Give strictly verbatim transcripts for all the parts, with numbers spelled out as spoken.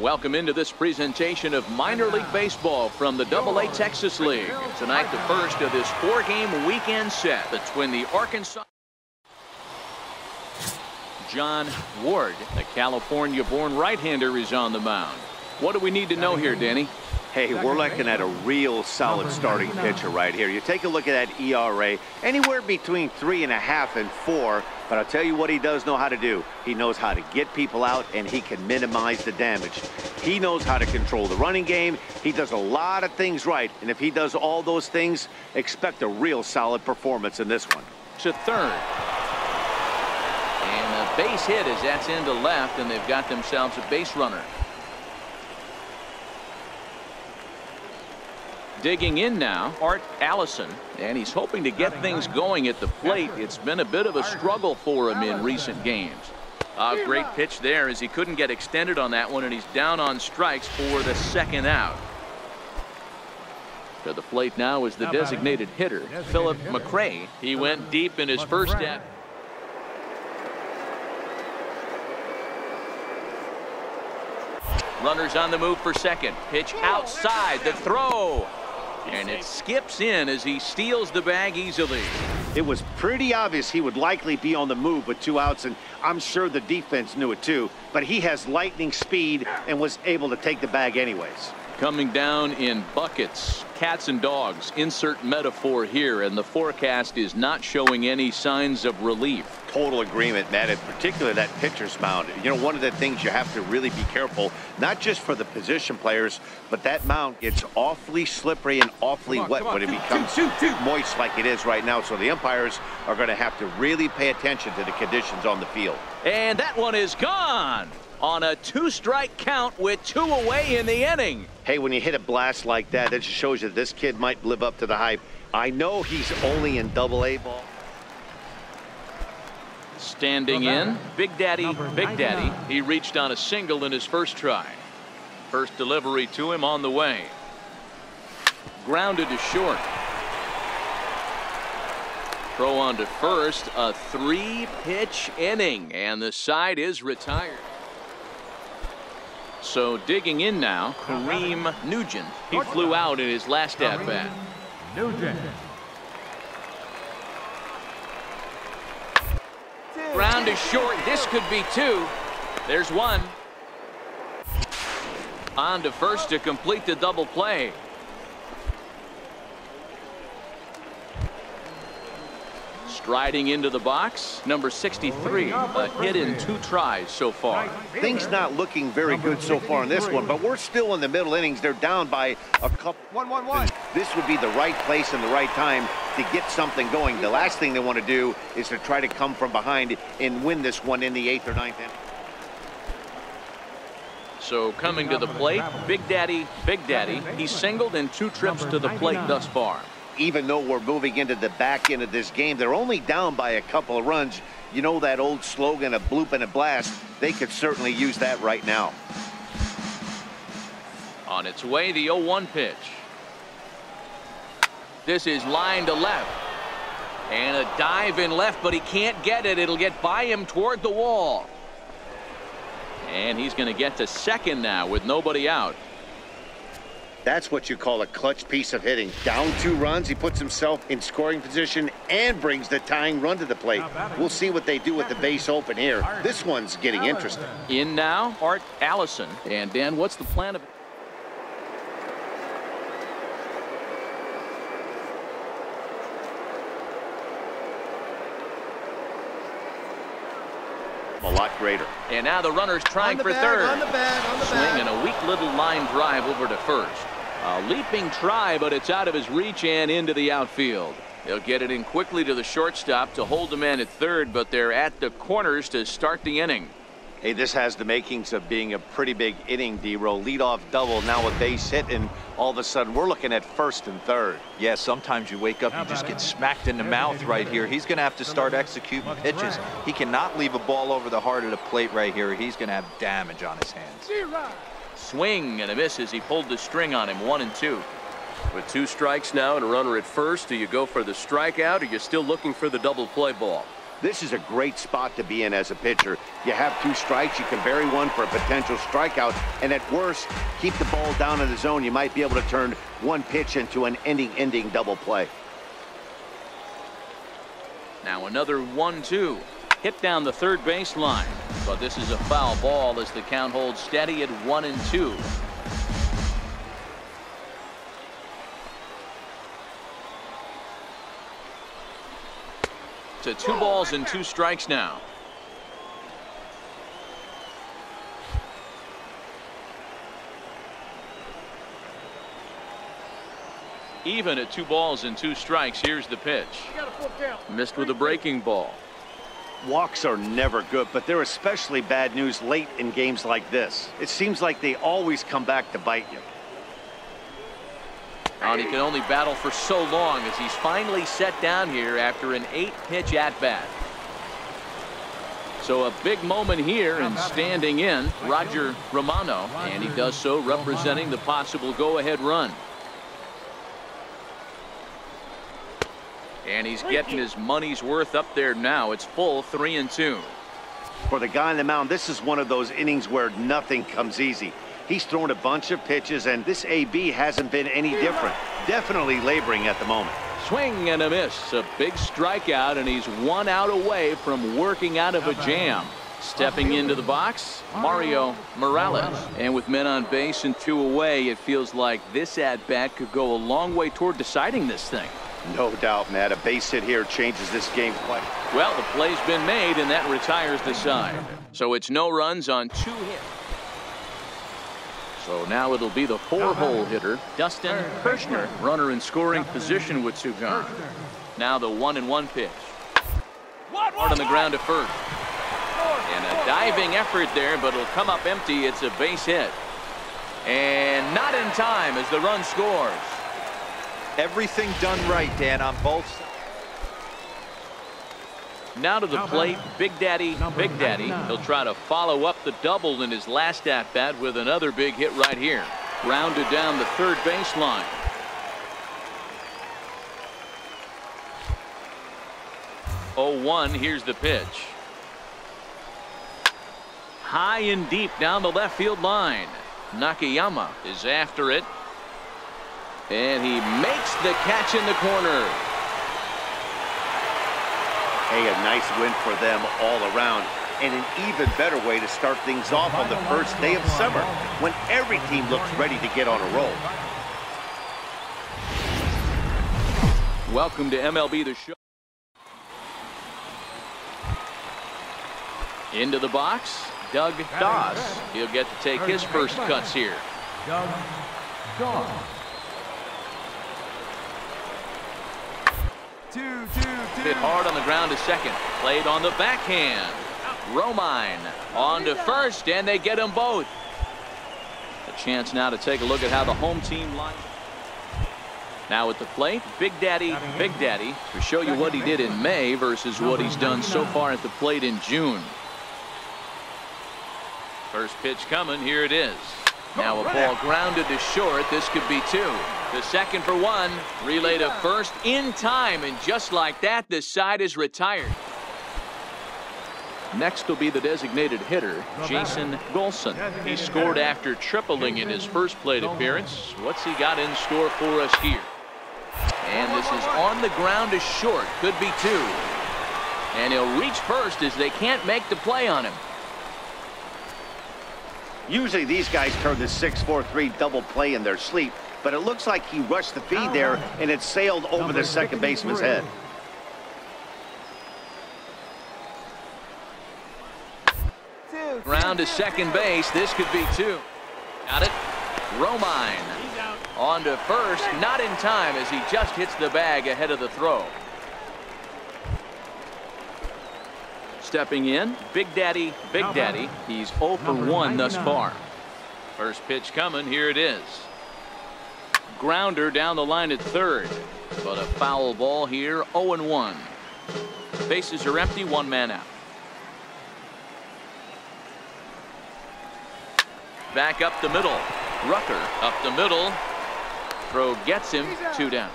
Welcome into this presentation of minor league baseball from the double A Texas League. Tonight, the first of this four-game weekend set between the Arkansas. John Ward, a California-born right-hander, is on the mound. What do we need to know here, Danny? Hey, we're looking at a real solid starting pitcher right here. You take a look at that E R A, anywhere between three and a half and four, but I'll tell you what he does know how to do. He knows how to get people out, and he can minimize the damage. He knows how to control the running game. He does a lot of things right, and if he does all those things, expect a real solid performance in this one. To third. And a base hit as that's into left, and they've got themselves a base runner. Digging in now, Art Allison, and he's hoping to get things going at the plate. It's been a bit of a struggle for him in recent games. A great pitch there as he couldn't get extended on that one, and he's down on strikes for the second out. To the plate now is the designated hitter, Philip McCray. He went deep in his first at. Runners on the move for second. Pitch outside, the throw. And it skips in as he steals the bag easily. It was pretty obvious he would likely be on the move with two outs, and I'm sure the defense knew it too. But he has lightning speed and was able to take the bag anyways. Coming down in buckets, cats and dogs. Insert metaphor here, and the forecast is not showing any signs of relief. Total agreement, Matt, in particular that pitcher's mound. You know, one of the things you have to really be careful, not just for the position players, but that mound gets awfully slippery and awfully on, wet when it becomes two, two, two. moist like it is right now. So the umpires are going to have to really pay attention to the conditions on the field. And that one is gone. On a two-strike count with two away in the inning. Hey, when you hit a blast like that, it just shows you this kid might live up to the hype. I know he's only in double A ball. Standing in, Big Daddy, Big Daddy. He reached on a single in his first try. First delivery to him on the way. Grounded to short. Throw on to first, a three-pitch inning, and the side is retired. So digging in now, Kareem Nugent. He flew out in his last at bat. Nugent. Ground is short. This could be two. There's one. On to first to complete the double play. Striding into the box, number sixty-three, a hit in two tries so far. Things not looking very good so far in this one, but we're still in the middle innings. They're down by a couple. One, one, one. This would be the right place and the right time to get something going. The last thing they want to do is to try to come from behind and win this one in the eighth or ninth inning. So coming to the plate, Big Daddy, Big Daddy. He's singled in two trips to the plate thus far. Even though we're moving into the back end of this game, they're only down by a couple of runs. You know that old slogan, a bloop and a blast. They could certainly use that right now. On its way, the oh one pitch. This is line to left. And a dive in left, but he can't get it. It'll get by him toward the wall. And he's going to get to second now with nobody out. That's what you call a clutch piece of hitting. Down two runs, he puts himself in scoring position and brings the tying run to the plate. We'll see what they do with the base open here. This one's getting interesting. In now, Art Allison. And Dan, what's the plan of it? A lot greater. And now the runner's trying for third. On the bag, on the bag. Swing and a weak little line drive over to first. A leaping try, but it's out of his reach and into the outfield. They'll get it in quickly to the shortstop to hold the man at third, but they're at the corners to start the inning. Hey, this has the makings of being a pretty big inning, D-roll. Leadoff double, now a base hit, and all of a sudden we're looking at first and third. Yeah, sometimes you wake up, you just get smacked in the mouth right here. He's going to have to start executing pitches. He cannot leave a ball over the heart of the plate right here. He's going to have damage on his hands. Swing and a miss as he pulled the string on him, one and two. With two strikes now and a runner at first, do you go for the strikeout, or are you still looking for the double play ball? This is a great spot to be in as a pitcher. You have two strikes, you can bury one for a potential strikeout, and at worst, keep the ball down in the zone. You might be able to turn one pitch into an ending-ending double play. Now another one two. Hit down the third base line, but this is a foul ball as the count holds steady at one and two. To two balls and two strikes now. Even at two balls and two strikes, here's the pitch. Missed with a breaking ball. Walks are never good, but they're especially bad news late in games like this. It seems like they always come back to bite you. And he can only battle for so long as he's finally set down here after an eight-pitch at-bat. So a big moment here and standing in, Roger Romano, and he does so representing the possible go-ahead run. And he's getting his money's worth up there now. It's full three and two. For the guy on the mound, this is one of those innings where nothing comes easy. He's thrown a bunch of pitches, and this A B hasn't been any different. Definitely laboring at the moment. Swing and a miss. A big strikeout, and he's one out away from working out of a jam. Stepping into the box, Mario Morales. And with men on base and two away, it feels like this at-bat could go a long way toward deciding this thing. No doubt, Matt. A base hit here changes this game quite. Well, the play's been made, and that retires the side. So it's no runs on two hits. So now it'll be the four-hole hitter, Dustin Kirchner, runner in scoring position with two gone. Now the one-and-one pitch. Hard on the ground to first. And a diving effort there, but it'll come up empty. It's a base hit. And not in time as the run scores. Everything done right, Dan, on both sides. Now to the plate, Big Daddy, Big Daddy. He'll try to follow up the double in his last at-bat with another big hit right here. Rounded down the third baseline. oh one, here's the pitch. High and deep down the left field line. Nakayama is after it. And he makes the catch in the corner. Hey, a nice win for them all around, and an even better way to start things off on the first day of summer when every team looks ready to get on a roll. Welcome to M L B The Show. Into the box, Doug Dawes. He'll get to take his first cuts here. Doug Dawes. Two, two, two. Hit hard on the ground to second. Played on the backhand. Romine on to first, and they get them both. A chance now to take a look at how the home team lines. Now at the plate, Big Daddy, Big Daddy. To show you what he did in May versus what he's done so far at the plate in June. First pitch coming. Here it is. Now a ball grounded to short. This could be two. The second for one. Relay to first in time. And just like that, the side is retired. Next will be the designated hitter, Jason Golson. He scored after tripling in his first plate appearance. What's he got in store for us here? And this is on the ground to short. Could be two. And he'll reach first as they can't make the play on him. Usually these guys turn the six four three double play in their sleep. But it looks like he rushed the feed there, and it sailed over the second baseman's head. Round to second base. This could be two. Got it. Romine on to first. Not in time as he just hits the bag ahead of the throw. Stepping in, Big Daddy, Big Daddy. He's oh for one thus far. First pitch coming. Here it is. Grounder down the line at third, but a foul ball here. oh and one. Bases are empty, one man out. Back up the middle. Rucker up the middle. Throw gets him, two down.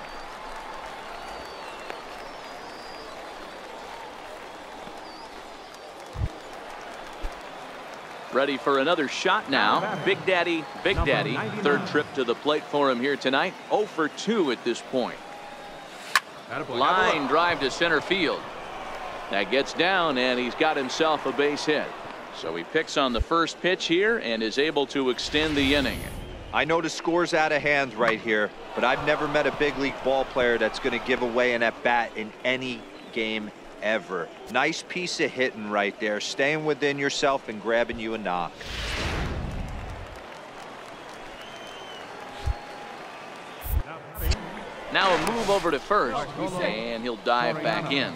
Ready for another shot now. Big Daddy, Big Daddy. Third trip to the plate for him here tonight. oh for two at this point. Line drive to center field. That gets down, and he's got himself a base hit. So he picks on the first pitch here and is able to extend the inning. I know the score's out of hand right here, but I've never met a big league ball player that's going to give away an at-bat in any game ever. Nice piece of hitting right there, staying within yourself and grabbing you a knock. Now a move over to first, and he'll dive back in.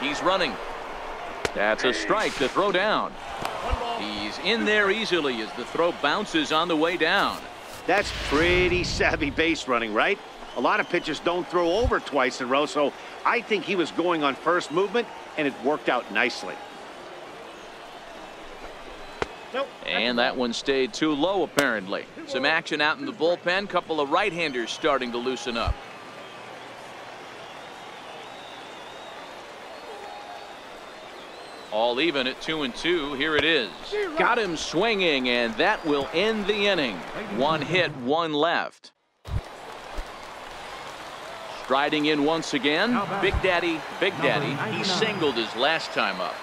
He's running. That's a strike to throw down. He's in there easily as the throw bounces on the way down. That's pretty savvy base running, right? A lot of pitchers don't throw over twice in a row, so I think he was going on first movement, and it worked out nicely. Nope. And that one stayed too low, apparently. Some action out in the bullpen. Couple of right-handers starting to loosen up. All even at two and two. Here it is. Got him swinging, and that will end the inning. One hit, one left. Striding in once again, Big Daddy, Big Daddy. He singled his last time up.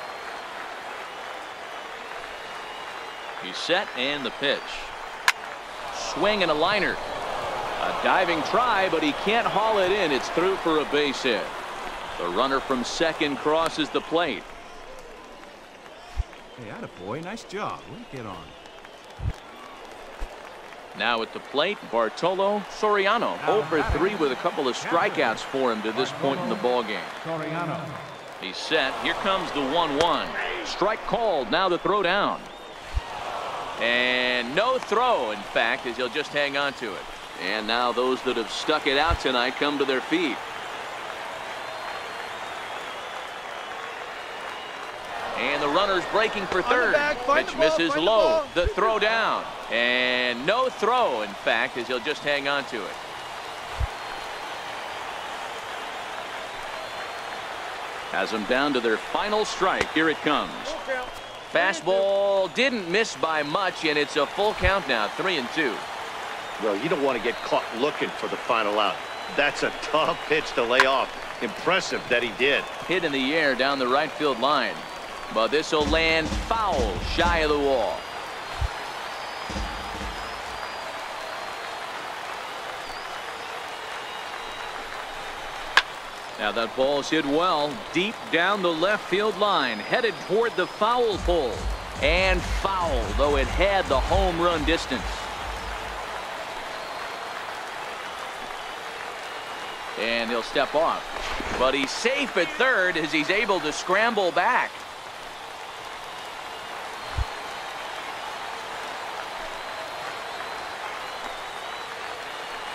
He's set, and the pitch. Swing and a liner. A diving try, but he can't haul it in. It's through for a base hit. The runner from second crosses the plate. Hey, attaboy, nice job. We'll get on. Now at the plate, Bartolo Soriano, oh for three with a couple of strikeouts for him to this point in the ballgame. Soriano. He's set. Here comes the one one. Strike called. Now the throw down. And no throw, in fact, as he'll just hang on to it. And now those that have stuck it out tonight come to their feet. And the runner's breaking for third. Pitch misses low. The throw down. And no throw, in fact, as he'll just hang on to it. Has them down to their final strike. Here it comes. Fastball didn't miss by much, and it's a full count now, three and two. Well, you don't want to get caught looking for the final out. That's a tough pitch to lay off. Impressive that he did. Hit in the air down the right field line. But this will land foul shy of the wall. Now that ball's hit well deep down the left field line, headed toward the foul pole, and foul, though it had the home run distance. And he'll step off, but he's safe at third as he's able to scramble back.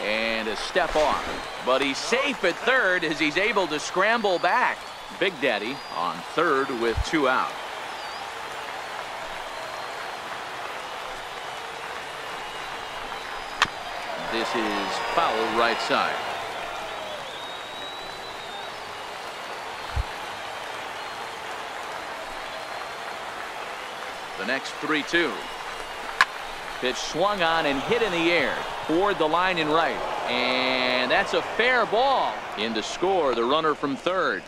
And a step off, but he's safe at third as he's able to scramble back. Big Daddy on third with two out. This is foul right side. The next three two. Pitch swung on and hit in the air toward the line in right, and that's a fair ball. In to score the runner from third.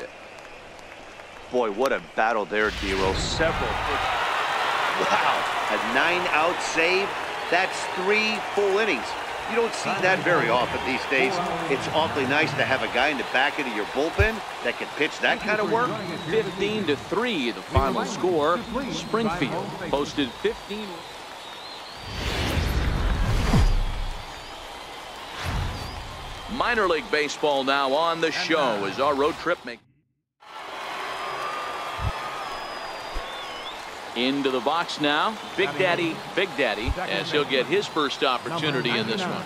Boy, what a battle there, D-Roll. Several pitches. Wow, a nine-out save. That's three full innings. You don't see that very often these days. It's awfully nice to have a guy in the back end of your bullpen that can pitch that kind of work. fifteen to three, the final score. Springfield posted fifteen. Minor league baseball now on the show as our road trip makes. Into the box now, Big Daddy, Big Daddy, as he'll get his first opportunity in this one.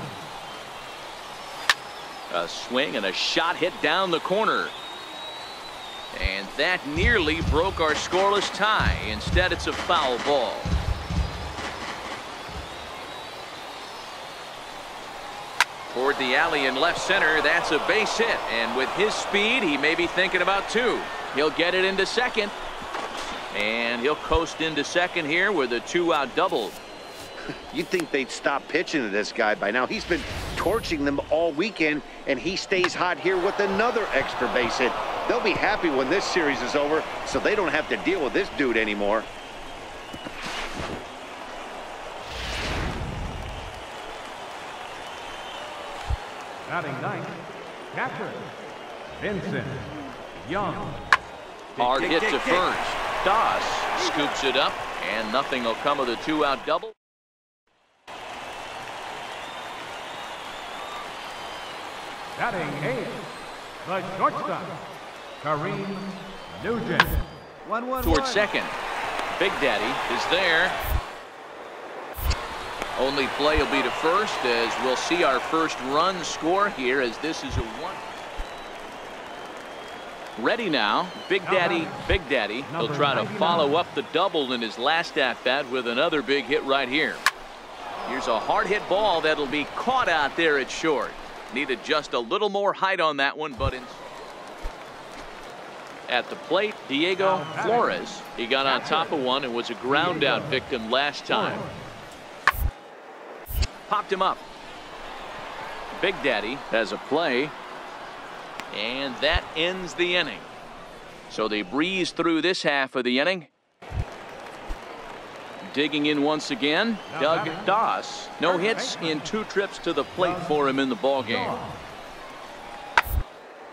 A swing and a shot hit down the corner. And that nearly broke our scoreless tie. Instead, it's a foul ball. toward the alley in left center. That's a base hit, and with his speed he may be thinking about two. He'll get it into second, and he'll coast into second here with a two out double. You'd think they'd stop pitching to this guy by now. He's been torching them all weekend, and he stays hot here with another extra base hit. They'll be happy when this series is over, so they don't have to deal with this dude anymore. Batting ninth, catcher Vincent Young. Hard hit to first. Doss scoops it up, and nothing will come of the two-out double. Batting eight, the shortstop, Kareem Nugent. One, one, Toward one. second, Big Daddy is there. Only play will be to first, as we'll see our first run score here, as this is a one. Ready now. Big Daddy, Big Daddy. He'll try to follow up the double in his last at-bat with another big hit right here. Here's a hard hit ball that'll be caught out there at short. Needed just a little more height on that one, but in... at the plate, Diego Flores. He got on top of one and was a ground-out victim last time. Popped him up. Big Daddy has a play, and that ends the inning. So they breeze through this half of the inning. Digging in once again, Doug Doss. No hits in two trips to the plate for him in the ballgame.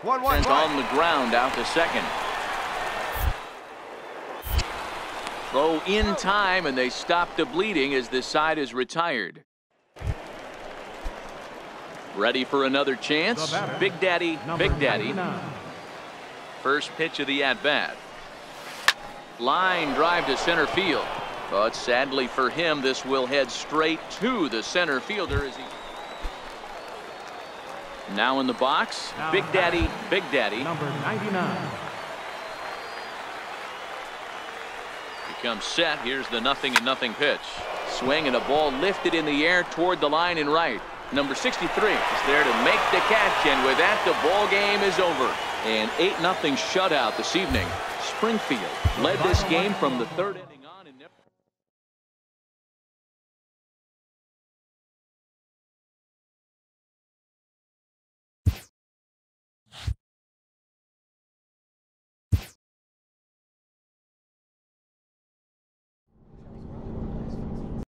Sends on the ground out to second. Throw in time, and they stop the bleeding as this side is retired. Ready for another chance? Big Daddy, Big Daddy. First pitch of the at-bat. Line drive to center field. But sadly for him, this will head straight to the center fielder as he... Now in the box, Big Daddy, Big Daddy. Number ninety-nine. He comes set. Here's the nothing and nothing pitch. Swing and a ball lifted in the air toward the line and right. Number sixty-three is there to make the catch, and with that, the ball game is over. An eight nothing shutout this evening. Springfield led this game from the third inning.